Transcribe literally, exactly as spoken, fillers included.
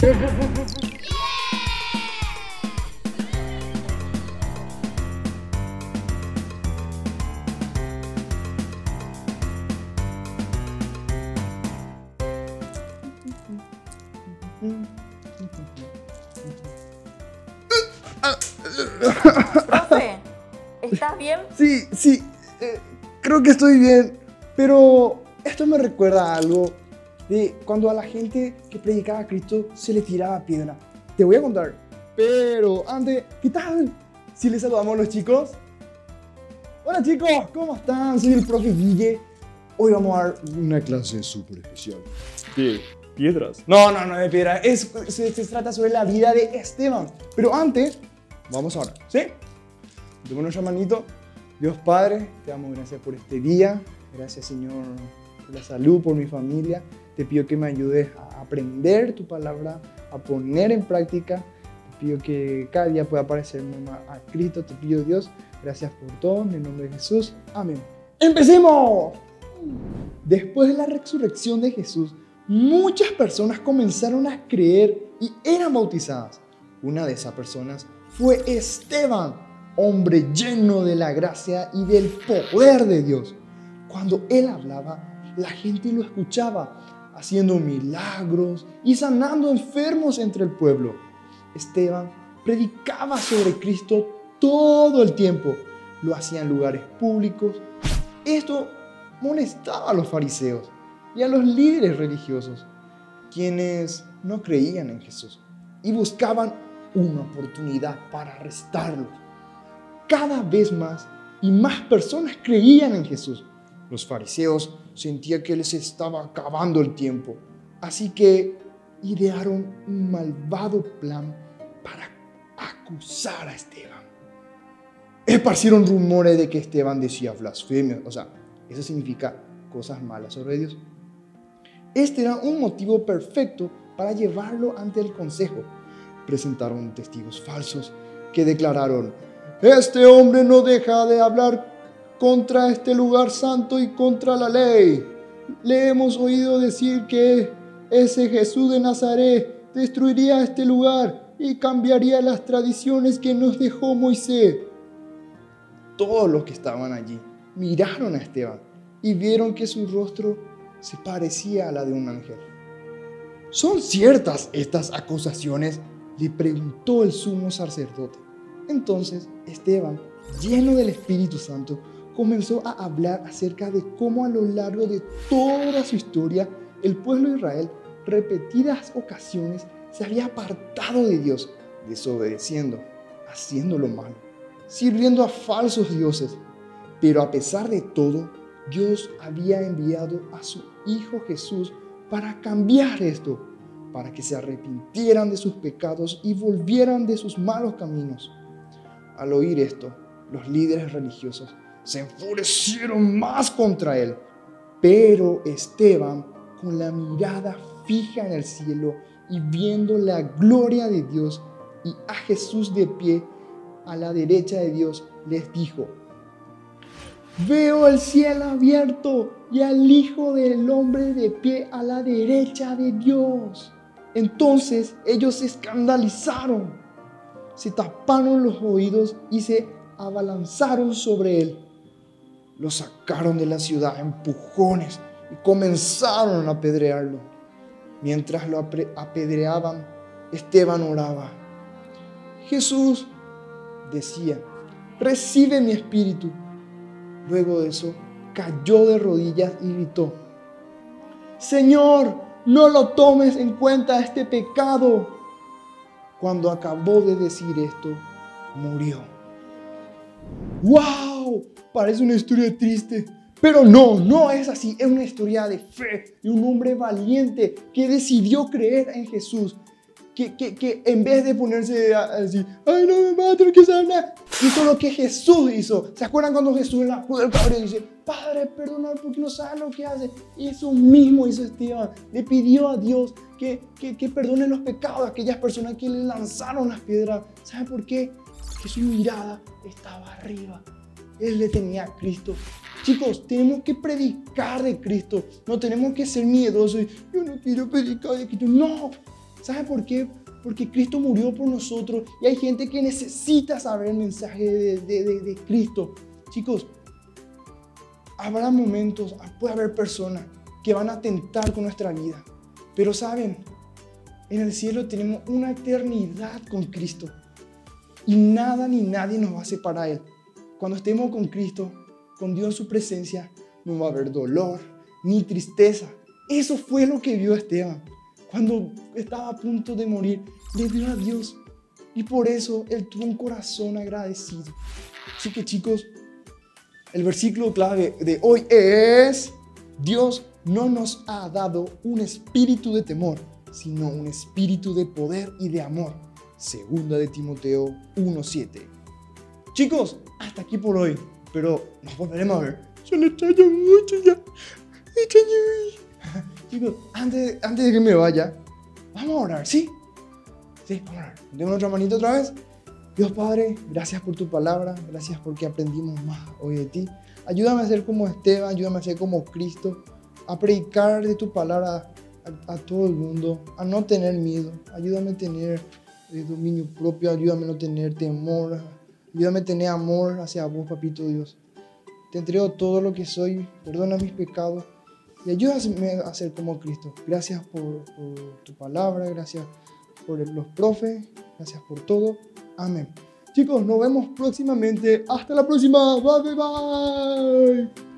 Profe, ¿estás bien? Sí, sí, eh, creo que estoy bien, pero esto me recuerda a algo de cuando a la gente que predicaba a Cristo se le tiraba piedra. Te voy a contar, pero antes, ¿qué tal si les saludamos a los chicos? Hola chicos, ¿cómo están? Soy el profe Guille. Hoy vamos a dar una clase súper especial de piedras. No, no, no de piedras, es, se, se trata sobre la vida de Esteban, pero antes... Vamos ahora, ¿sí? Demos nuestra manito. Dios Padre, te damos gracias por este día. Gracias, Señor, por la salud, por mi familia. Te pido que me ayudes a aprender tu palabra, a poner en práctica. Te pido que cada día pueda parecerme más a Cristo. Te pido, Dios, gracias por todo. En el nombre de Jesús. Amén. ¡Empecemos! Después de la resurrección de Jesús, muchas personas comenzaron a creer y eran bautizadas. Una de esas personas fue Esteban, hombre lleno de la gracia y del poder de Dios. Cuando él hablaba, la gente lo escuchaba, haciendo milagros y sanando enfermos entre el pueblo. Esteban predicaba sobre Cristo todo el tiempo. Lo hacía en lugares públicos. Esto molestaba a los fariseos y a los líderes religiosos, quienes no creían en Jesús y buscaban una oportunidad para arrestarlo. Cada vez más y más personas creían en Jesús. Los fariseos sentían que les estaba acabando el tiempo, así que idearon un malvado plan para acusar a Esteban. Esparcieron rumores de que Esteban decía blasfemias, o sea, eso significa cosas malas sobre Dios. Este era un motivo perfecto para llevarlo ante el consejo. Presentaron testigos falsos que declararon: este hombre no deja de hablar contra este lugar santo y contra la ley. Le hemos oído decir que ese Jesús de Nazaret destruiría este lugar y cambiaría las tradiciones que nos dejó Moisés. Todos los que estaban allí miraron a Esteban y vieron que su rostro se parecía a la de un ángel. ¿Son ciertas estas acusaciones?, le preguntó el sumo sacerdote. Entonces Esteban, lleno del Espíritu Santo, comenzó a hablar acerca de cómo a lo largo de toda su historia el pueblo de Israel repetidas ocasiones se había apartado de Dios, desobedeciendo, haciendo lo malo, sirviendo a falsos dioses. Pero a pesar de todo, Dios había enviado a su Hijo Jesús para cambiar esto, para que se arrepintieran de sus pecados y volvieran de sus malos caminos. Al oír esto, los líderes religiosos se enfurecieron más contra él. Pero Esteban, con la mirada fija en el cielo y viendo la gloria de Dios y a Jesús de pie a la derecha de Dios, les dijo: veo el cielo abierto y al Hijo del Hombre de pie a la derecha de Dios. Entonces ellos se escandalizaron, se taparon los oídos y se abalanzaron sobre él. Lo sacaron de la ciudad a empujones y comenzaron a apedrearlo. Mientras lo apedreaban, Esteban oraba. Jesús, decía, recibe mi espíritu. Luego de eso, cayó de rodillas y gritó: Señor, no lo tomes en cuenta este pecado. Cuando acabó de decir esto, murió. ¡Wow! Parece una historia triste, pero no, no es así. Es una historia de fe, de un hombre valiente que decidió creer en Jesús. Que, que, que en vez de ponerse así, ay no me mato, no quiero saber nada, hizo lo que Jesús hizo. ¿Se acuerdan cuando Jesús en la cruz del Calvario dice: Padre, perdona porque no sabe lo que hace? Eso mismo hizo Esteban. Le pidió a Dios que, que, que perdone los pecados a aquellas personas que le lanzaron las piedras. ¿Sabe por qué? Porque su mirada estaba arriba. Él le tenía a Cristo. Chicos, tenemos que predicar de Cristo. No tenemos que ser miedosos y yo no quiero predicar de Cristo. No. ¿Sabes por qué? Porque Cristo murió por nosotros y hay gente que necesita saber el mensaje de, de, de, de Cristo. Chicos, habrá momentos, puede haber personas que van a tentar con nuestra vida. Pero saben, en el cielo tenemos una eternidad con Cristo. Y nada ni nadie nos va a separar de Él. Cuando estemos con Cristo, con Dios en su presencia, no va a haber dolor ni tristeza. Eso fue lo que vio Esteban. Cuando estaba a punto de morir, le vio a Dios. Y por eso él tuvo un corazón agradecido. Así que chicos, el versículo clave de hoy es: Dios no nos ha dado un espíritu de temor, sino un espíritu de poder y de amor. Segunda de Timoteo uno siete. Chicos, hasta aquí por hoy, pero nos volveremos a ver. Yo le extraño mucho ya. Extraño. Chicos, antes, antes de que me vaya, vamos a orar, ¿sí? Sí, vamos a orar. Demos otra manita otra vez. Dios Padre, gracias por tu palabra, gracias porque aprendimos más hoy de ti. Ayúdame a ser como Esteban, ayúdame a ser como Cristo, a predicar de tu palabra a, a todo el mundo, a no tener miedo, ayúdame a tener eh, dominio propio, ayúdame a no tener temor, ayúdame a tener amor hacia vos, Papito Dios. Te entrego todo lo que soy, perdona mis pecados y ayúdame a ser como Cristo. Gracias por, por tu palabra, gracias por los profes, gracias por todo. Amén. Chicos, nos vemos próximamente. Hasta la próxima. Bye, bye, bye.